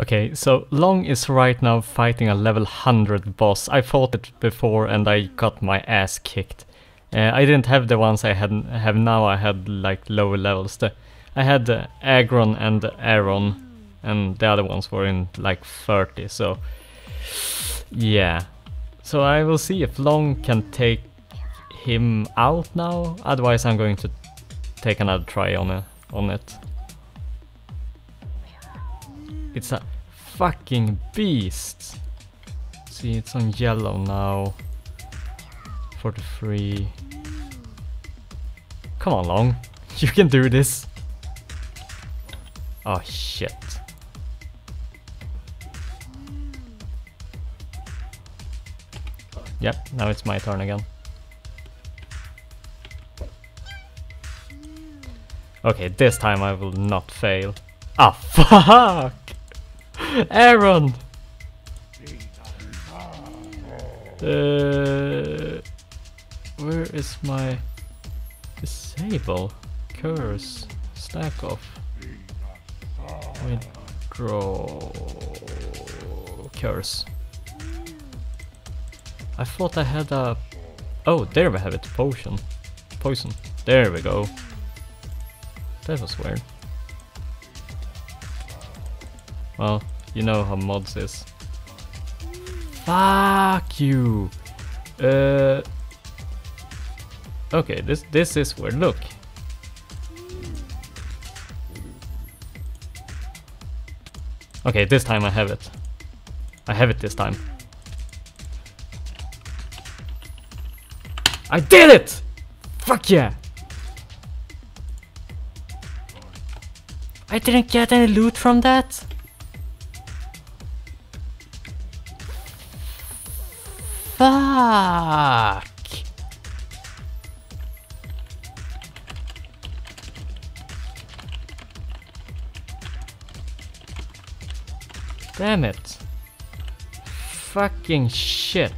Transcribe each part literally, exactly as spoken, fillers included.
Okay, so Long is right now fighting a level one hundred boss. I fought it before and I got my ass kicked. Uh, I didn't have the ones I had have now, I had like lower levels. The, I had uh, Agron and Aaron, and the other ones were in like thirty, so... Yeah. So I will see if Long can take him out now, otherwise I'm going to take another try on, a, on it. It's a fucking beast! See, it's on yellow now. forty-three. Come on, Long. You can do this. Oh, shit. Yep, now it's my turn again. Okay, this time I will not fail. Ah, fuck! Aaron! Uh, where is my disable curse stack off? Withdraw curse. I thought I had a. Oh, there we have it. Potion. Poison. There we go. That was weird. Well, you know how mods is. Fuck you! Uh, okay, this this is weird. Look. Okay, this time I have it. I have it this time. I did it! Fuck yeah! I didn't get any loot from that? Fuck! Damn it. Fucking shit.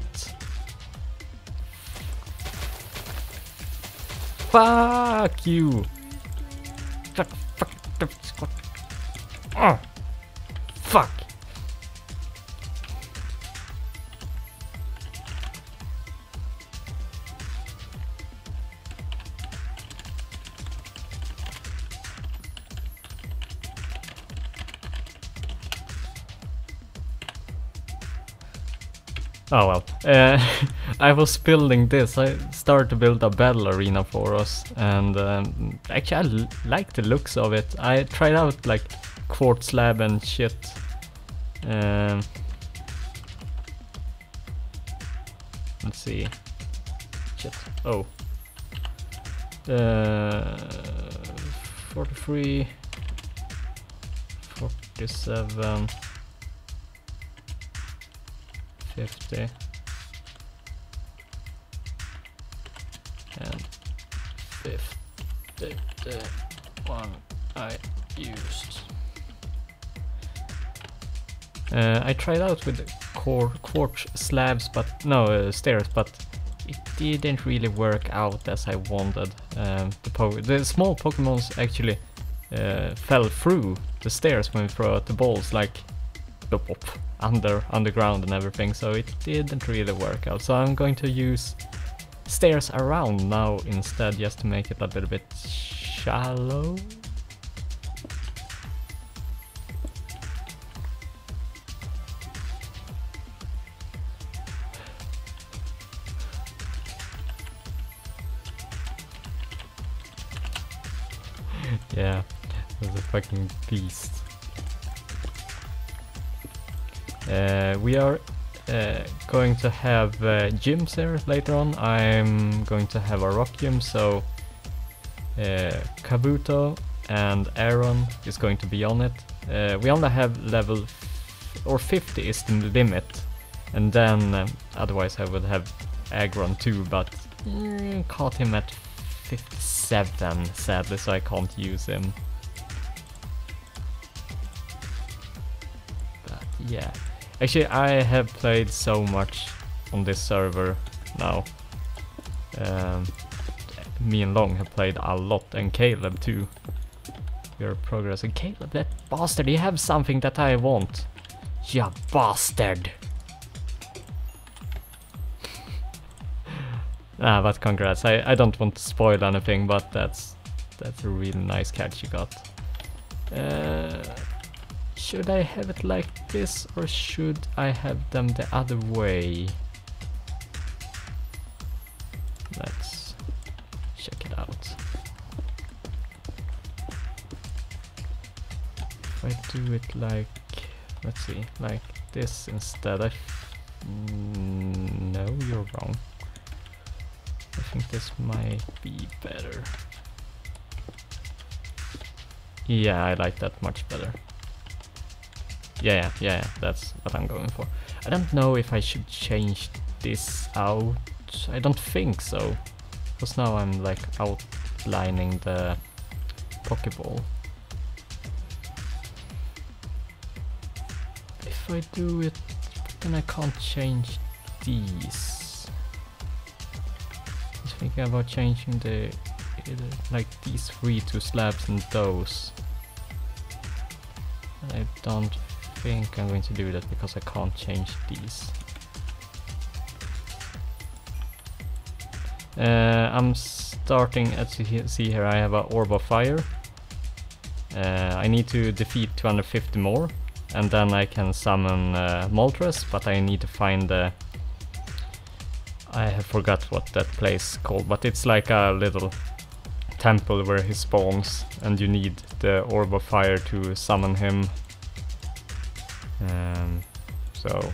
Fuck you. Fuck. Fuck. Oh. Fuck. Oh well, uh, I was building this, I started to build a battle arena for us, and um, actually I l like the looks of it. I tried out like quartz slab and shit. Um, let's see. Shit, oh. Uh, forty-three, forty-seven. fifty and fifty, the one I used. Uh, I tried out with the core quartz slabs, but no uh, stairs, but it didn't really work out as I wanted. Um, the, po the small Pokemons actually uh, fell through the stairs when we threw out the balls, like pop, pop. Under underground and everything, so it didn't really work out. So I'm going to use stairs around now instead, just to make it a little bit shallow. Yeah, that's a fucking beast. Uh, we are uh, going to have uh, gyms here later on. I'm going to have a rock gym, so uh, Kabuto and Aaron is going to be on it. Uh, we only have level or fifty is the limit, and then um, otherwise I would have Agron too, but mm, caught him at fifty-seven sadly, so I can't use him. But yeah. Actually, I have played so much on this server now. Um, me and Long have played a lot, and Caleb too. You're progressing. Caleb, that bastard, you have something that I want. You bastard. Ah, but congrats. I, I don't want to spoil anything, but that's that's a really nice catch you got. Uh, should I have it like this, or should I have them the other way? Let's check it out. If I do it like, let's see, like this instead, I... Mm, no, you're wrong. I think this might be better. Yeah, I like that much better. Yeah, yeah, yeah, that's what I'm going for. I don't know if I should change this out. I don't think so. Because now I'm like outlining the Pokeball. If I do it, then I can't change these. I was thinking about changing the like these three to slabs and those. I don't think I'm going to do that because I can't change these. Uh, I'm starting, as you see here, I have an Orb of Fire. Uh, I need to defeat two hundred fifty more, and then I can summon uh, Moltres, but I need to find the... Uh, I have forgot what that place is called, but it's like a little temple where he spawns, and you need the Orb of Fire to summon him. Um, so,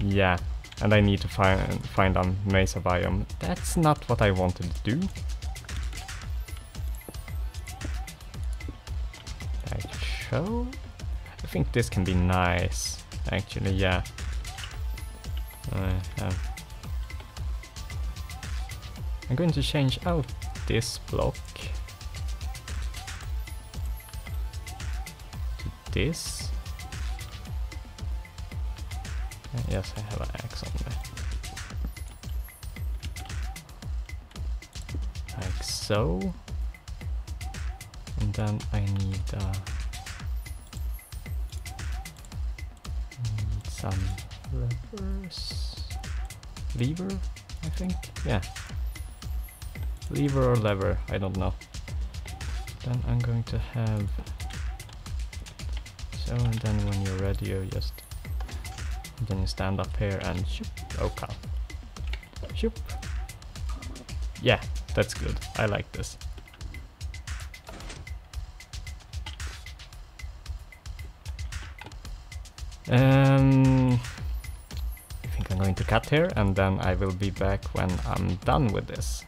yeah. And I need to find find a Mesa Biome. That's not what I wanted to do. Like so. I think this can be nice, actually, yeah. Uh, yeah. I'm going to change out this block to this. Yes, I have an axe on there. Like so. And then I need, uh, need some levers. Lever, I think? Yeah. Lever or lever, I don't know. Then I'm going to have... So, and then when you're ready, you just... Then you stand up here and shoop. Oh cow. Shoop. Yeah, that's good. I like this. Um, I think I'm going to cut here, and then I will be back when I'm done with this.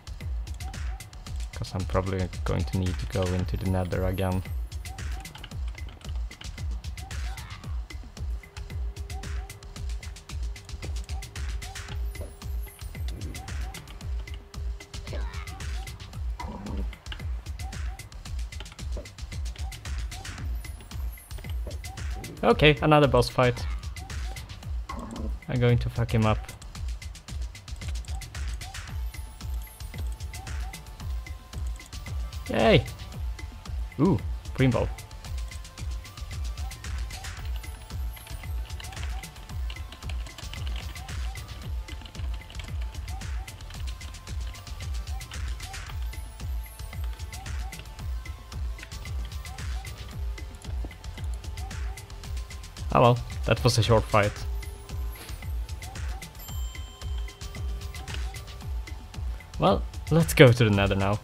Because I'm probably going to need to go into the Nether again. Okay, another boss fight. I'm going to fuck him up. Yay! Ooh, green ball. Ah well, that was a short fight. Well, let's go to the Nether now.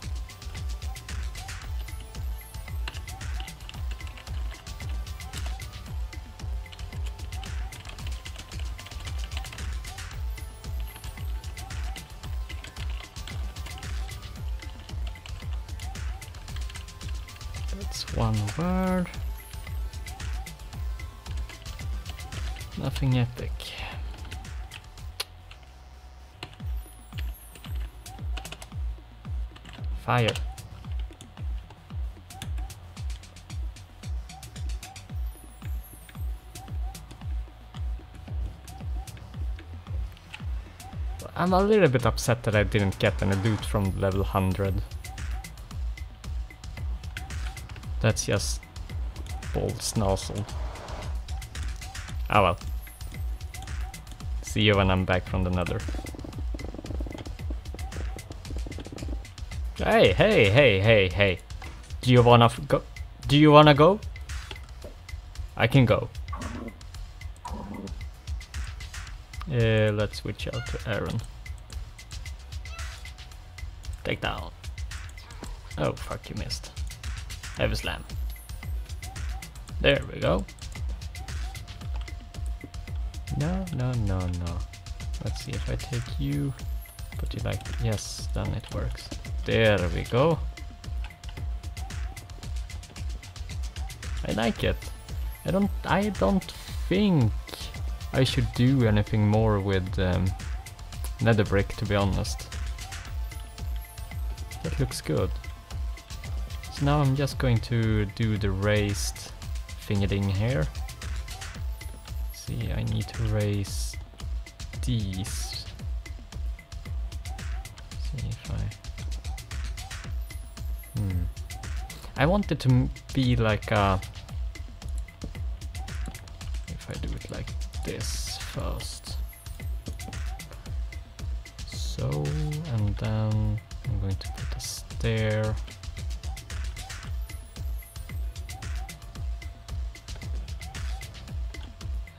That's one word. Nothing epic. Fire. I'm a little bit upset that I didn't get any loot from level one hundred. That's just bald snozzle. Ah well. See you when I'm back from the nether. Hey, hey, hey, hey, hey. Do you wanna f go? Do you wanna go? I can go. Uh, let's switch out to Aaron. Take down. Oh, fuck, you missed. Heavy slam. There we go. No, no, no, no. Let's see if I take you. Put you back. Yes, then it works. There we go. I like it. I don't. I don't think I should do anything more with um, nether brick, to be honest. That looks good. So now I'm just going to do the raised thing here. See, I need to raise these. See if I. Hmm. I want it to be like a. If I do it like this first. So, and then I'm going to put a stair.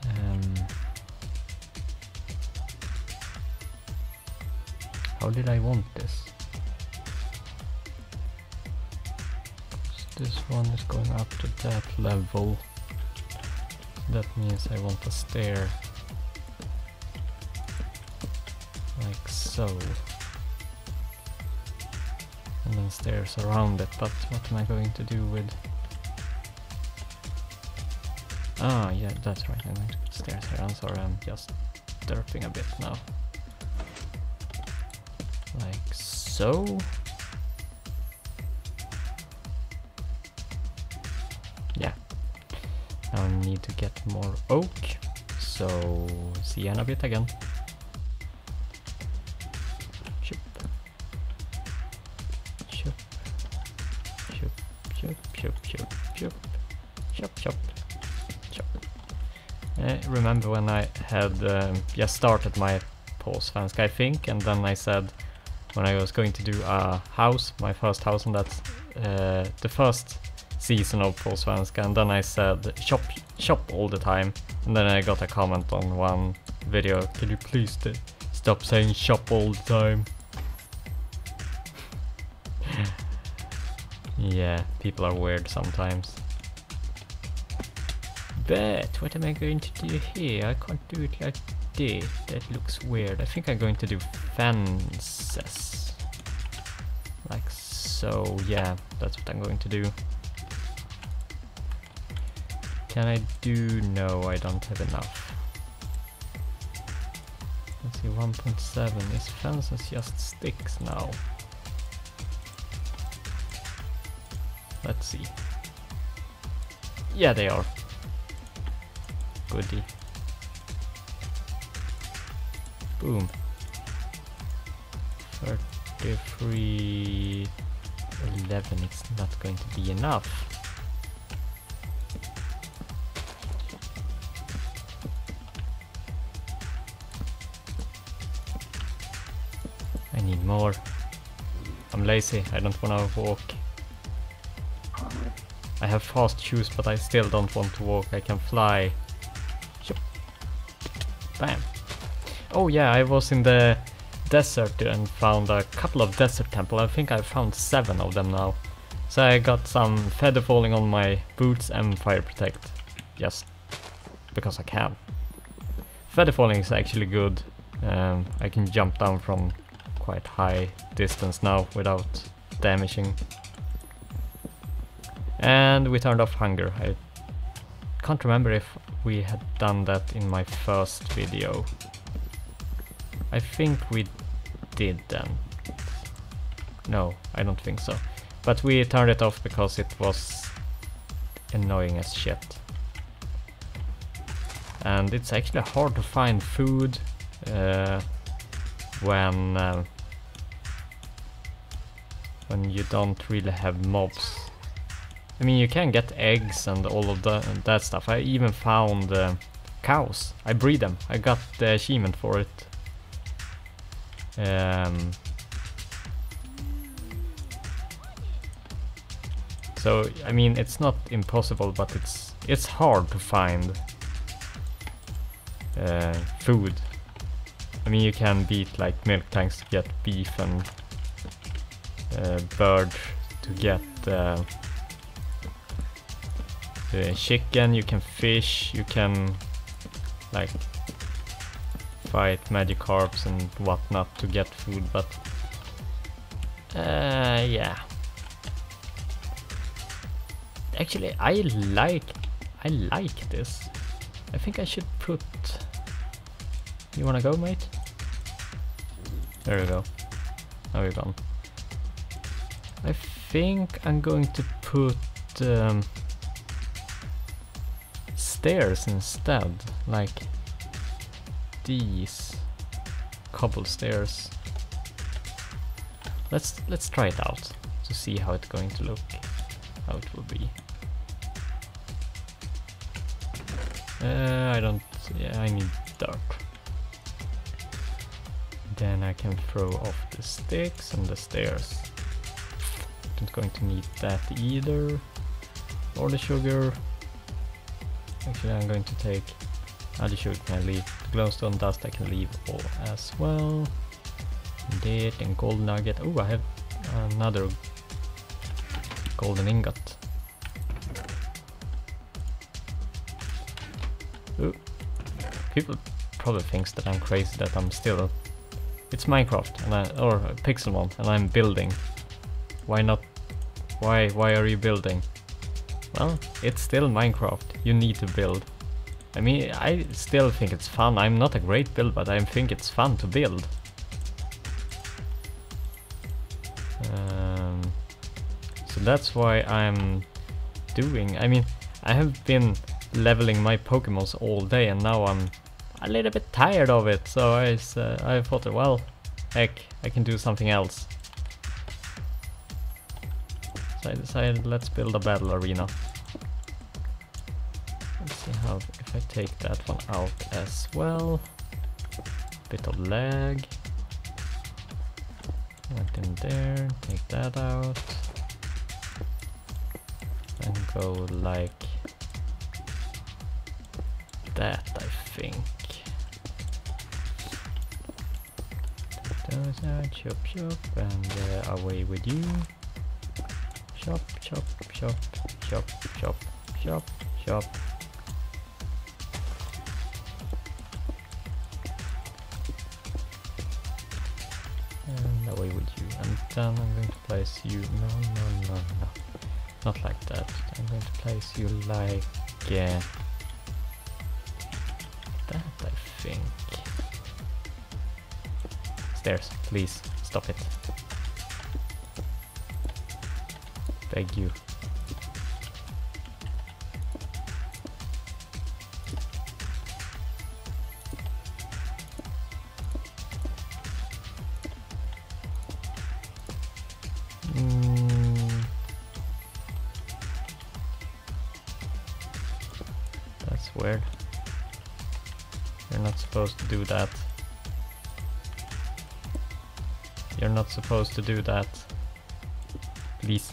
Um, how did I want this? So this one is going up to that level. That means I want a stair. Like so. And then stairs around it, but what am I going to do with... Ah, yeah, that's right, I'm going to put stairs here, I'm sorry, I'm just derping a bit now. Like so. I need to get more oak, so see you in a bit again. Shoop. Shoop. Shoop, shoop, shoop, shoop, shoop, shoop, shoop, shoop. I remember when I had um, just started my Paul Svenska, I think, and then I said when I was going to do a house, my first house, and that's uh, the first season of Paul Svenska, and then I said shop shop all the time, and then I got a comment on one video, can you please stop saying shop all the time? Yeah, people are weird sometimes. But what am I going to do here? I can't do it like this, that looks weird. I think I'm going to do fences. Like so, yeah, that's what I'm going to do. Can I do? No, I don't have enough. Let's see, one point seven. Is fences just sticks now? Let's see. Yeah, they are. Goodie. Boom. thirty-three, eleven. It's not going to be enough. More. I'm lazy, I don't wanna walk. I have fast shoes, but I still don't want to walk. I can fly. Bam. Oh yeah, I was in the desert and found a couple of desert temples. I think I found seven of them now. So I got some feather falling on my boots and fire protect. Just because I can. Feather falling is actually good. Um, I can jump down from quite high distance now without damaging. And we turned off hunger. I can't remember if we had done that in my first video. I think we did then. No, I don't think so. But we turned it off because it was annoying as shit. And it's actually hard to find food uh, when uh, When you don't really have mobs. I mean, you can get eggs and all of the, and that stuff. I even found uh, cows. I breed them. I got the achievement for it. Um, so, I mean, it's not impossible, but it's it's hard to find uh, food. I mean, you can beat like milk tanks to get beef and uh, bird to get uh, the chicken. You can fish, you can like fight Magikarps and whatnot to get food, but uh, yeah. Actually, I like I like this. I think I should put. You wanna go, mate? There we go. Now we're gone. I think I'm going to put um, stairs instead, like these cobble stairs. Let's let's try it out to see how it's going to look, how it will be. Uh, I don't. Yeah, I need dirt. Then I can throw off the sticks and the stairs. Not going to need that either, or the sugar. Actually, I'm going to take all the sugar. Can I leave the glowstone dust? I can leave all as well. Indeed, and gold nugget. Oh, I have another golden ingot. Ooh. People probably think that I'm crazy, that I'm still. It's Minecraft and I, or Pixelmon, and I'm building. Why not? Why? Why are you building? Well, it's still Minecraft. You need to build. I mean, I still think it's fun. I'm not a great build, but I think it's fun to build. Um, so that's why I'm doing. I mean, I have been leveling my Pokémons all day, and now I'm a little bit tired of it. So I, uh, I thought, well, heck, I can do something else. I decided let's build a battle arena. Let's see how, if I take that one out as well. Bit of lag. Went in there, take that out. And go like that, I think. Take those out, chop chop, and uh, away with you. Chop, chop, chop, chop, chop, chop, chop. And away with you. And then I'm going to place you. No, no, no, no. Not like that. I'm going to place you like uh, that, I think. Stairs, please. Stop it. Thank you. Mm. That's weird. You're not supposed to do that. You're not supposed to do that. Please.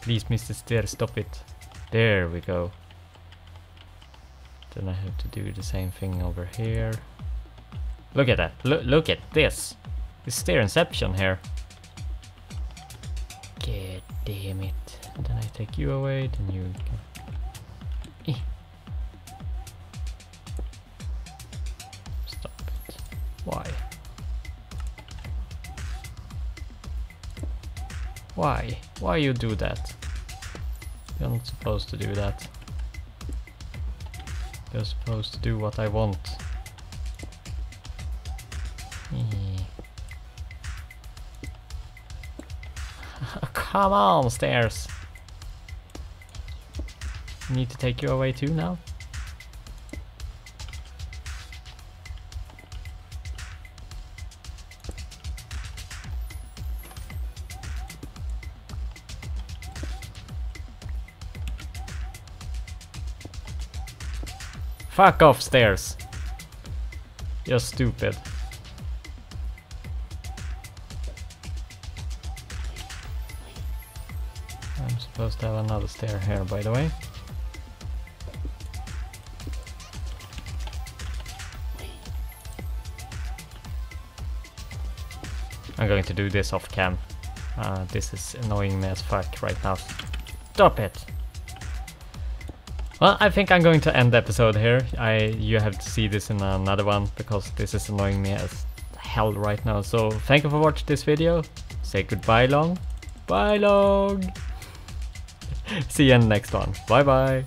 Please, Mister Stair, stop it. There we go. Then I have to do the same thing over here. Look at that. Look, look at this. It's stair inception here. God damn it. And then I take you away, then you can. Eh. Stop it. Why? Why? Why you do that? You're not supposed to do that. You're supposed to do what I want. Come on, stairs! Need to take you away too now? Fuck off, stairs. You're stupid. I'm supposed to have another stair here, by the way. I'm going to do this off cam. Uh, this is annoying me as fuck right now. Stop it! Well, I think I'm going to end the episode here. I you have to see this in another one, because this is annoying me as hell right now. So thank you for watching this video. Say goodbye long. Bye long! See you in the next one. Bye bye!